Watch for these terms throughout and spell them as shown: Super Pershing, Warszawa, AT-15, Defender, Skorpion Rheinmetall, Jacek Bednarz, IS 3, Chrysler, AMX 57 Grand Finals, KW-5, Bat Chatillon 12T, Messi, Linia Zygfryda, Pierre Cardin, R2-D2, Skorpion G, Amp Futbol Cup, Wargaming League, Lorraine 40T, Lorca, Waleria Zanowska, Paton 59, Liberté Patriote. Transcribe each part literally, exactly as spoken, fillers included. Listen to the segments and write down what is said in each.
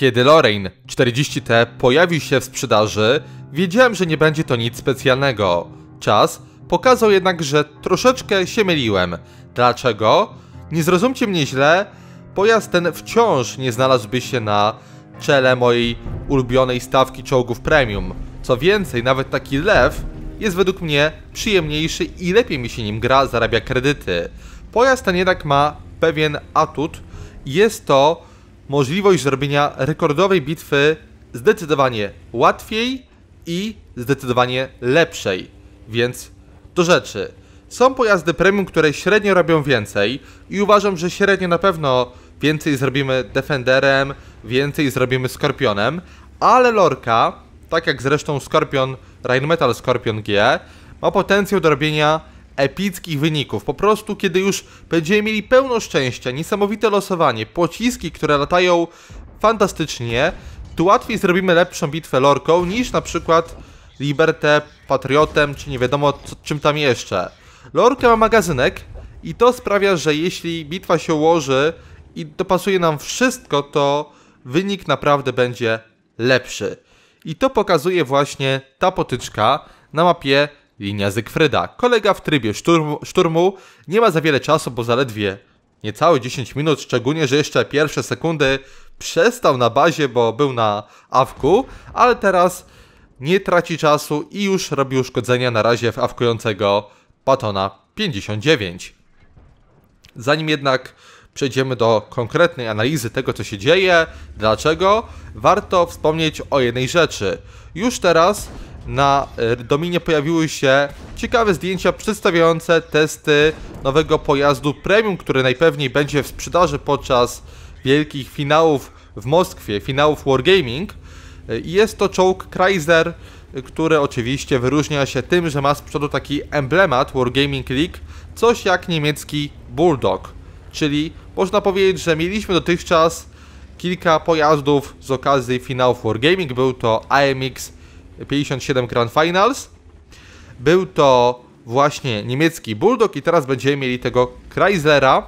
Kiedy Lorraine czterdzieści T pojawił się w sprzedaży, wiedziałem, że nie będzie to nic specjalnego. Czas pokazał jednak, że troszeczkę się myliłem. Dlaczego? Nie zrozumcie mnie źle, pojazd ten wciąż nie znalazłby się na czele mojej ulubionej stawki czołgów premium. Co więcej, nawet taki lew jest według mnie przyjemniejszy i lepiej mi się nim gra, zarabia kredyty. Pojazd ten jednak ma pewien atut, jest to możliwość zrobienia rekordowej bitwy zdecydowanie łatwiej i zdecydowanie lepszej. Więc do rzeczy. Są pojazdy premium, które średnio robią więcej i uważam, że średnio na pewno więcej zrobimy Defenderem, więcej zrobimy Skorpionem, ale Lorca, tak jak zresztą Skorpion Rheinmetall Skorpion G, ma potencjał do robienia epickich wyników. Po prostu, kiedy już będziemy mieli pełno szczęścia, niesamowite losowanie, pociski, które latają fantastycznie, to łatwiej zrobimy lepszą bitwę Lorką niż na przykład Liberté Patriotem, czy nie wiadomo co, czym tam jeszcze. Lorca ma magazynek i to sprawia, że jeśli bitwa się ułoży i dopasuje nam wszystko, to wynik naprawdę będzie lepszy. I to pokazuje właśnie ta potyczka na mapie Linia Zygfryda. Kolega w trybie szturmu, szturmu nie ma za wiele czasu, bo zaledwie niecałe dziesięć minut, szczególnie, że jeszcze pierwsze sekundy przestał na bazie, bo był na awku, ale teraz nie traci czasu i już robi uszkodzenia na razie w awkującego Patona pięćdziesiąt dziewięć. Zanim jednak przejdziemy do konkretnej analizy tego, co się dzieje, dlaczego, warto wspomnieć o jednej rzeczy. Już teraz na dominie pojawiły się ciekawe zdjęcia przedstawiające testy nowego pojazdu premium, który najpewniej będzie w sprzedaży podczas wielkich finałów w Moskwie, finałów Wargaming. Jest to czołg Chrysler, który oczywiście wyróżnia się tym, że ma z przodu taki emblemat Wargaming League, coś jak niemiecki Bulldog. Czyli można powiedzieć, że mieliśmy dotychczas kilka pojazdów z okazji finałów Wargaming. Był to A M X pięćdziesiąt siedem Grand Finals, był to właśnie niemiecki Bulldog i teraz będziemy mieli tego Chryslera.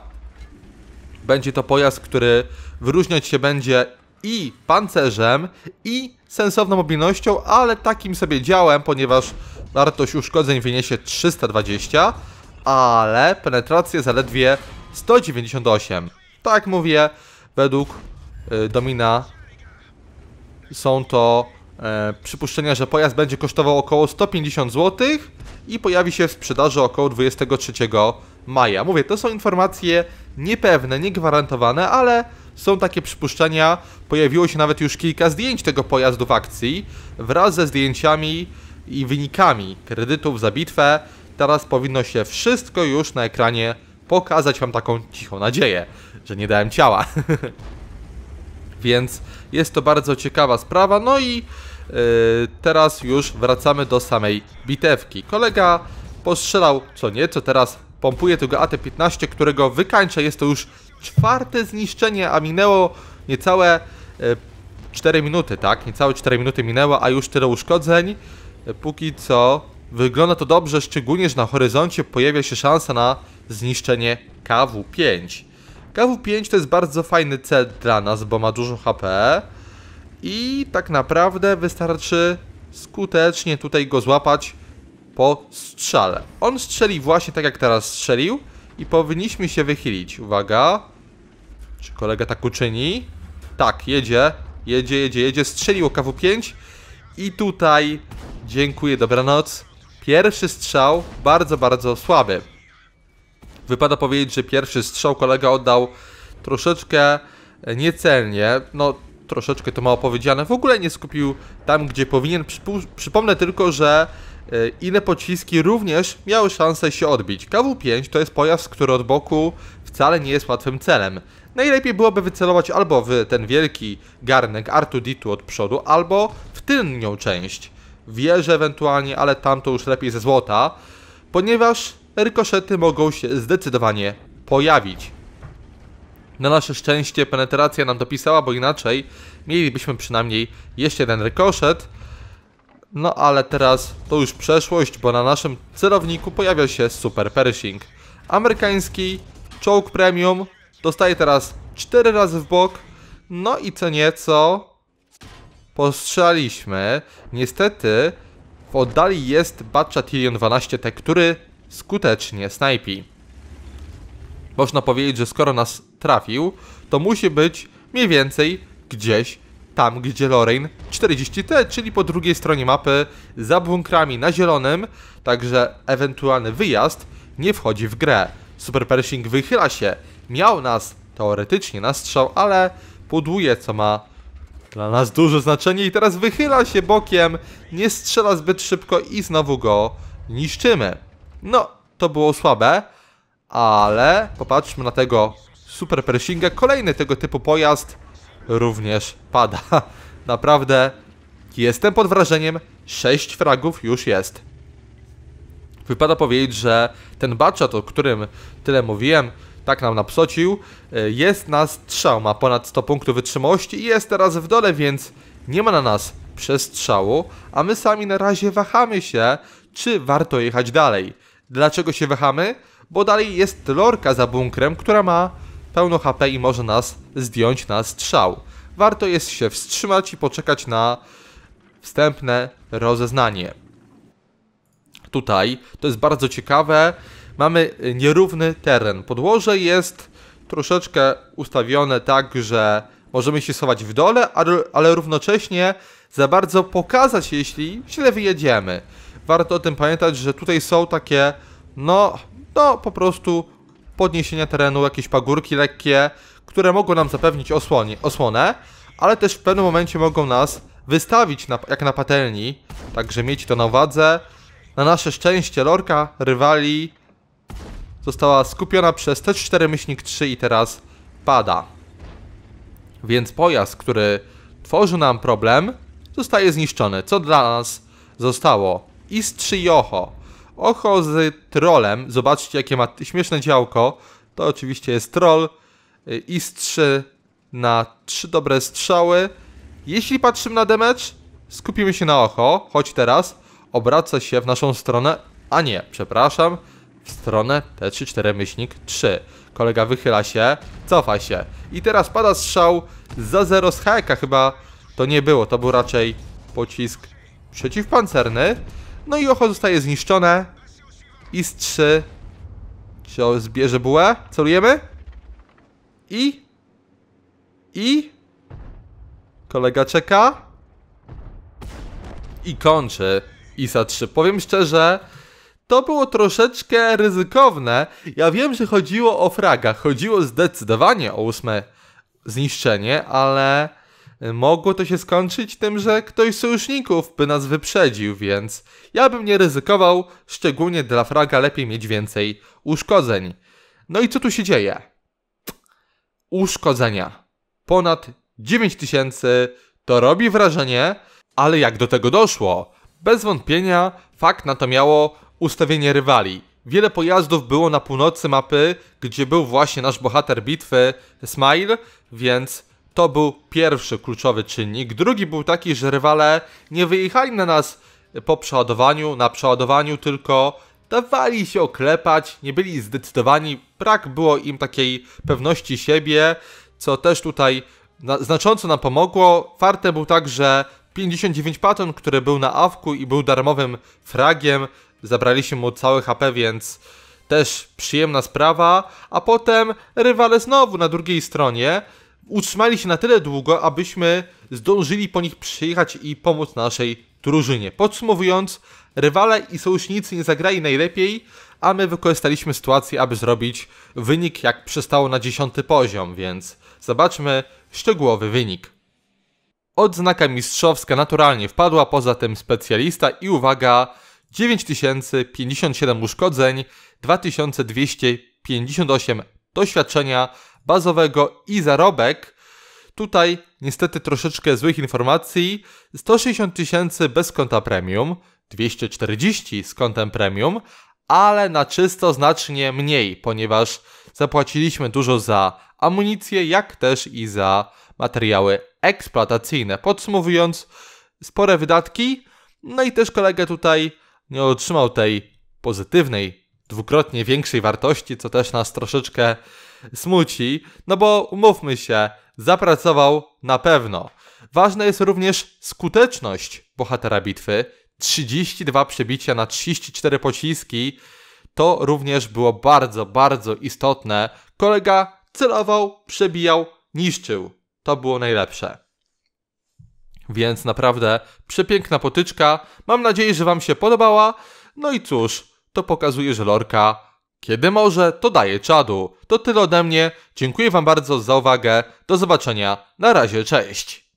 Będzie to pojazd, który wyróżniać się będzie i pancerzem, i sensowną mobilnością, ale takim sobie działem, ponieważ wartość uszkodzeń wyniesie trzysta dwadzieścia, ale penetrację zaledwie sto dziewięćdziesiąt osiem. Tak mówię, według y, domina są to e, przypuszczenia, że pojazd będzie kosztował około sto pięćdziesiąt złotych i pojawi się w sprzedaży około dwudziestego trzeciego maja. Mówię, to są informacje niepewne, niegwarantowane, ale są takie przypuszczenia. Pojawiło się nawet już kilka zdjęć tego pojazdu w akcji wraz ze zdjęciami i wynikami kredytów za bitwę. Teraz powinno się wszystko już na ekranie pokazać, wam taką cichą nadzieję, że nie dałem ciała. Więc jest to bardzo ciekawa sprawa. No i yy, teraz już wracamy do samej bitewki. Kolega postrzelał co nieco, teraz pompuje tego A T piętnaście, którego wykańcza. Jest to już czwarte zniszczenie, a minęło niecałe yy, cztery minuty, tak? Niecałe cztery minuty minęło, a już tyle uszkodzeń. Póki co wygląda to dobrze, szczególnie, że na horyzoncie pojawia się szansa na zniszczenie K W pięć. K W pięć to jest bardzo fajny cel dla nas, bo ma dużo H P i tak naprawdę wystarczy skutecznie tutaj go złapać po strzale. On strzeli właśnie tak jak teraz strzelił i powinniśmy się wychylić. Uwaga, czy kolega tak uczyni? Tak, jedzie, jedzie, jedzie, jedzie, strzelił K W pięć i tutaj dziękuję, dobranoc. Pierwszy strzał bardzo, bardzo słaby. Wypada powiedzieć, że pierwszy strzał kolega oddał troszeczkę niecelnie, no troszeczkę to mało powiedziane, w ogóle nie skupił tam, gdzie powinien. Przypomnę tylko, że inne pociski również miały szansę się odbić. K W pięć to jest pojazd, który od boku wcale nie jest łatwym celem. Najlepiej byłoby wycelować albo w ten wielki garnek R dwa D dwa od przodu, albo w tylnią część. Wieże ewentualnie, ale tam to już lepiej ze złota, ponieważ rykoszety mogą się zdecydowanie pojawić. Na nasze szczęście penetracja nam dopisała, bo inaczej mielibyśmy przynajmniej jeszcze jeden rykoszet. No ale teraz to już przeszłość, bo na naszym celowniku pojawia się Super Pershing. Amerykański czołg premium dostaje teraz cztery razy w bok. No i co nieco postrzeliśmy. Niestety w oddali jest Bat Chatillon dwanaście T, który skutecznie snajpi. Można powiedzieć, że skoro nas trafił, to musi być mniej więcej gdzieś tam, gdzie Lorraine czterdzieści T, czyli po drugiej stronie mapy, za bunkrami na zielonym, także ewentualny wyjazd nie wchodzi w grę. Super Pershing wychyla się, miał nas teoretycznie na strzał, ale puduje, co ma dla nas duże znaczenie, i teraz wychyla się bokiem, nie strzela zbyt szybko i znowu go niszczymy. No, to było słabe, ale popatrzmy na tego Super Pershinga. Kolejny tego typu pojazd również pada. Naprawdę jestem pod wrażeniem, sześć fragów już jest. Wypada powiedzieć, że ten Batchat, o którym tyle mówiłem, tak nam napsocił, jest na strzał, ma ponad sto punktów wytrzymałości i jest teraz w dole, więc nie ma na nas przestrzału, a my sami na razie wahamy się, czy warto jechać dalej. Dlaczego się wahamy? Bo dalej jest Lorka za bunkrem, która ma pełno H P i może nas zdjąć na strzał. Warto jest się wstrzymać i poczekać na wstępne rozeznanie. Tutaj to jest bardzo ciekawe. Mamy nierówny teren. Podłoże jest troszeczkę ustawione tak, że możemy się schować w dole, ale równocześnie za bardzo pokazać, jeśli źle wyjedziemy. Warto o tym pamiętać, że tutaj są takie, no, no po prostu podniesienia terenu, jakieś pagórki lekkie, które mogą nam zapewnić osłonie, osłonę, ale też w pewnym momencie mogą nas wystawić na, jak na patelni, także mieć to na uwadze. Na nasze szczęście Lorka rywali została skupiona przez T cztery myślnik trzy i teraz pada. Więc pojazd, który tworzy nam problem, zostaje zniszczony. Co dla nas zostało? I S trzy i Oho. Oho z trolem. Zobaczcie, jakie ma śmieszne działko. To oczywiście jest troll. I S trzy na trzy dobre strzały. Jeśli patrzymy na damage, skupimy się na Oho, choć teraz obraca się w naszą stronę, a nie, przepraszam, w stronę T trzydzieści cztery myślnik trzy. Kolega wychyla się, cofa się. I teraz pada strzał za zero z hajka, chyba to nie było, to był raczej pocisk przeciwpancerny. No i Oho zostaje zniszczone. I S trzy się zbierze bułę, celujemy. I... I... Kolega czeka. I kończy I S trzy. Powiem szczerze, to było troszeczkę ryzykowne. Ja wiem, że chodziło o fraga. Chodziło zdecydowanie o ósme zniszczenie, ale mogło to się skończyć tym, że ktoś z sojuszników by nas wyprzedził, więc ja bym nie ryzykował, szczególnie dla fraga lepiej mieć więcej uszkodzeń. No i co tu się dzieje? Uszkodzenia. Ponad dziewięć tysięcy. To robi wrażenie, ale jak do tego doszło? Bez wątpienia fakt na to miało ustawienie rywali. Wiele pojazdów było na północy mapy, gdzie był właśnie nasz bohater bitwy, Smile, więc to był pierwszy kluczowy czynnik. Drugi był taki, że rywale nie wyjechali na nas po przeładowaniu, na przeładowaniu, tylko dawali się oklepać, nie byli zdecydowani, brak było im takiej pewności siebie, co też tutaj znacząco nam pomogło. Fartem był tak, że pięćdziesiąt dziewięć Paton, który był na awku i był darmowym fragiem, zabraliśmy mu całe H P, więc też przyjemna sprawa. A potem rywale znowu na drugiej stronie utrzymali się na tyle długo, abyśmy zdążyli po nich przyjechać i pomóc naszej drużynie. Podsumowując, rywale i sojusznicy nie zagrali najlepiej, a my wykorzystaliśmy sytuację, aby zrobić wynik, jak przystało, na dziesiąty poziom, więc zobaczmy szczegółowy wynik. Odznaka mistrzowska naturalnie wpadła, poza tym specjalista i uwaga, dziewięć tysięcy pięćdziesiąt siedem uszkodzeń, dwa tysiące dwieście pięćdziesiąt osiem doświadczenia bazowego i zarobek. Tutaj niestety troszeczkę złych informacji, sto sześćdziesiąt tysięcy bez konta premium, dwieście czterdzieści z kontem premium, ale na czysto znacznie mniej, ponieważ zapłaciliśmy dużo za amunicję, jak też i za materiały eksploatacyjne. Podsumowując, spore wydatki, no i też kolega tutaj nie otrzymał tej pozytywnej, dwukrotnie większej wartości, co też nas troszeczkę smuci, no bo umówmy się, zapracował na pewno. Ważna jest również skuteczność bohatera bitwy. trzydzieści dwa przebicia na trzydzieści cztery pociski. To również było bardzo, bardzo istotne. Kolega celował, przebijał, niszczył. To było najlepsze. Więc naprawdę przepiękna potyczka. Mam nadzieję, że Wam się podobała. No i cóż, to pokazuje, że Lorca kiedy może, to daje czadu. To tyle ode mnie. Dziękuję Wam bardzo za uwagę. Do zobaczenia. Na razie, cześć.